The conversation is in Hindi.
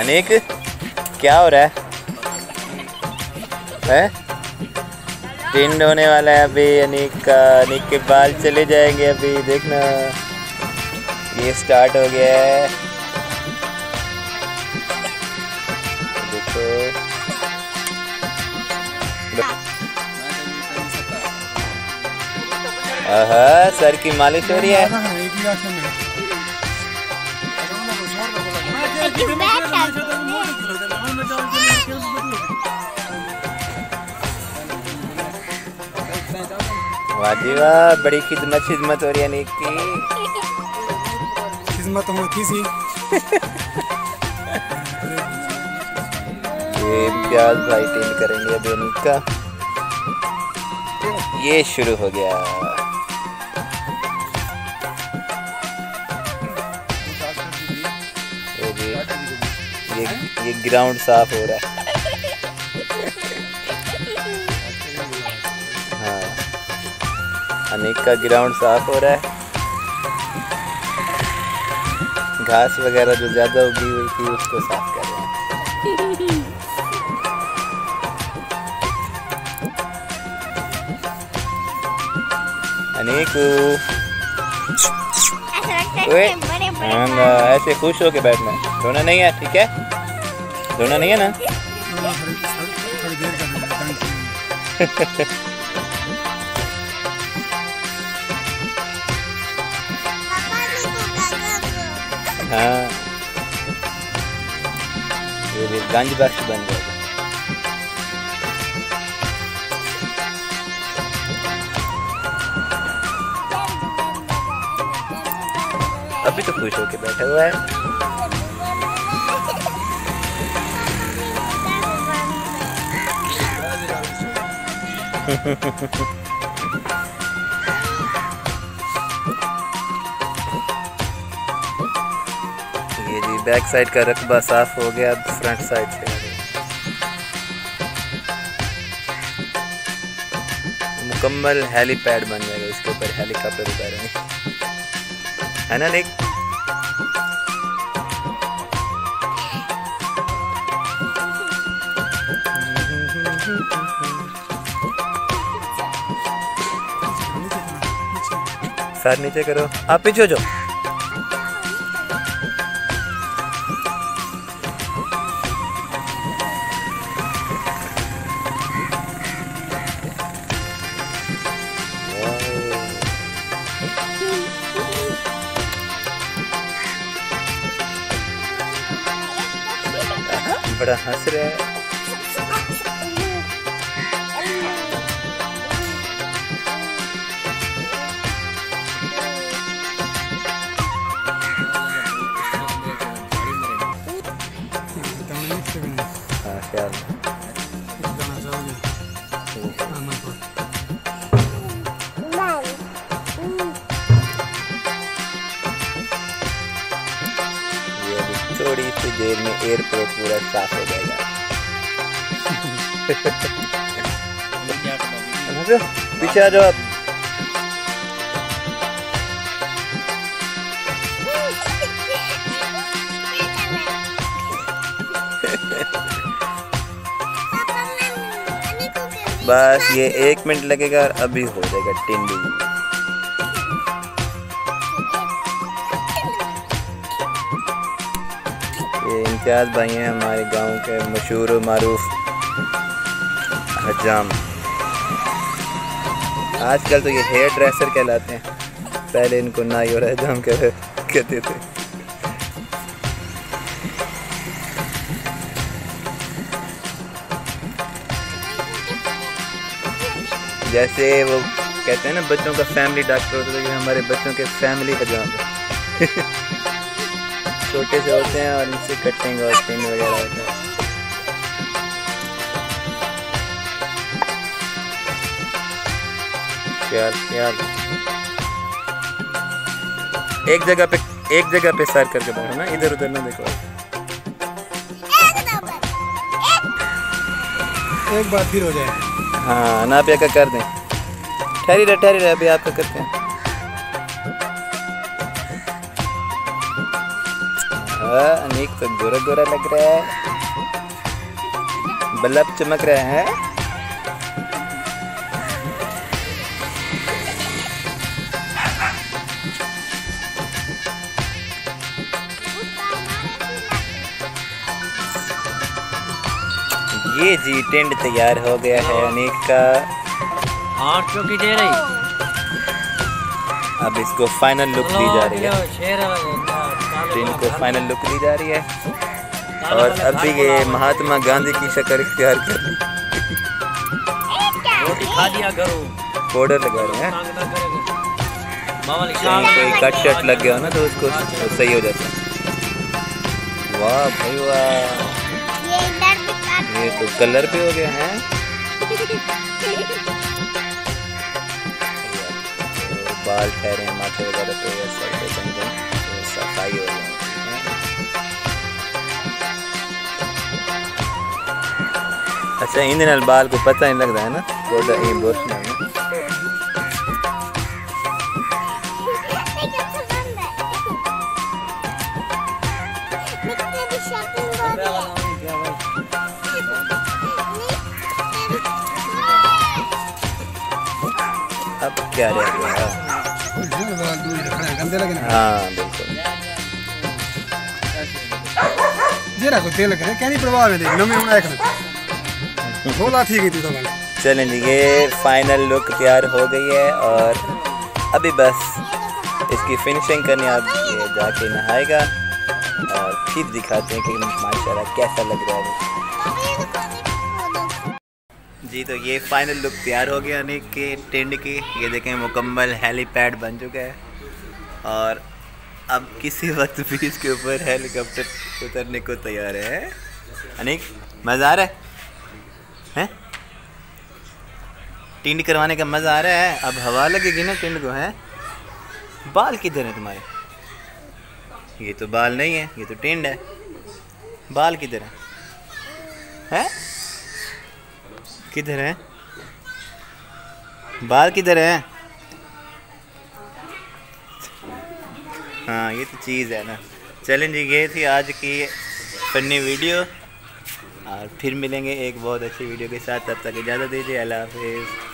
अनेक क्या हो रहा है? ट्रेंड होने वाला है अभी अनेक का। अनेक के बाल चले जाएंगे अभी, देखना। ये स्टार्ट हो गया है, देखो। आहा, सर की मालिश हो रही है। वाह, बड़ी खिदमत हो रही है अनेक की। खिदमत होती सी। ये प्याज भाई टेंड करेंगे अभी अनेक का। ये शुरू हो गया। ये ग्राउंड साफ हो रहा है। हाँ, अनेक का ग्राउंड साफ हो रहा है। घास वगैरह जो ज्यादा उगी हुई थी उसको साफ कर रहे हैं। अनेक ऐसे खुश होके बैठना है, रोना नहीं है, ठीक है? रोना नहीं है ना? हाँ, ये भी गंज बख्श बन जाएगा। अभी तो खुश होके बैठा हुआ है। ये जी बैक साइड का रकबा साफ हो गया, अब फ्रंट साइड से। मुकम्मल हेलीपैड बन जाएगा, इसके ऊपर हेलीकॉप्टर उतारेंगे, है ना अनेक? सर नीचे करो, आप पीछे हो जाओ। बड़ा हंस रहा है। थोड़ी सी देर में एयरपोर्ट पूरा साफ हो जाएगा। पीछे आ जाओ आप। बस ये 1 मिनट लगेगा और अभी हो जाएगा टिंडी। इम्तियाज भाई हैं हमारे गांव के मशहूर और मारूफ हजाम। आजकल तो ये हेयर ड्रेसर कहलाते हैं, पहले इनको नाई और हजाम कहते थे। जैसे वो कहते हैं ना, बच्चों का फैमिली डॉक्टर होता है, हमारे बच्चों के फैमिली हजाम है। छोटे से होते हैं और इनसे कटिंग और पिन वगैरह होता है। प्यार प्यार एक जगह पे सर करके बैठो ना, इधर उधर ना देखो। एक बार फिर हो जाए। हाँ ना, आप का कर दें। ठहरी रहे, अभी आपका करते हैं। अनीक तो गोरा गोरा लग रहा है, बल्ब चमक रहे हैं। ये जी टेंट तैयार हो गया है अनीक का। 800 की दे रही, अब इसको फाइनल लुक दी जा रही है। टेंट को फाइनल लुक दी जा रही है और अभी ये महात्मा गांधी की शक्ल तैयार कर दी, बॉर्डर लगा रहे हैं। कोई कट शर्ट लग गया हो ना तो उसको सही हो जाता है। वाह भाई वाह, ये तो कलर पे हो गया है। बाल ठहरे हैं, माथे वगैरह पे सफाई हो रही है। अच्छा, इन दिन बाल को पता नहीं लग रहा है ना, अब क्या रह गया है? हाँ बिल्कुल, चलें जी। ये फाइनल लुक तैयार हो गई है और अभी बस इसकी फिनिशिंग करने आप जाके नहाएगा और फिर दिखाते हैं कि माशाल्लाह कैसा लग रहा है जी। तो ये फाइनल लुक तैयार हो गया अनेक के टेंट की। ये देखें मुकम्मल हेलीपैड बन चुका है और अब किसी वक्त भी इसके ऊपर हेलीकॉप्टर उतरने को तैयार है। अनेक मज़ा आ रहा है, टिंड करवाने का मज़ा आ रहा है। अब हवा लगेगी ना टिंड को। है बाल किधर है तुम्हारे? ये तो बाल नहीं है, ये तो टिंड है। बाल किधर है? हैं किधर है बाल? किधर है? हाँ ये तो चीज़ है ना। चलें जी, ये थी आज की फनी वीडियो और फिर मिलेंगे एक बहुत अच्छी वीडियो के साथ। तब तक इजाज़त दीजिए, अल्लाह हाफिज़।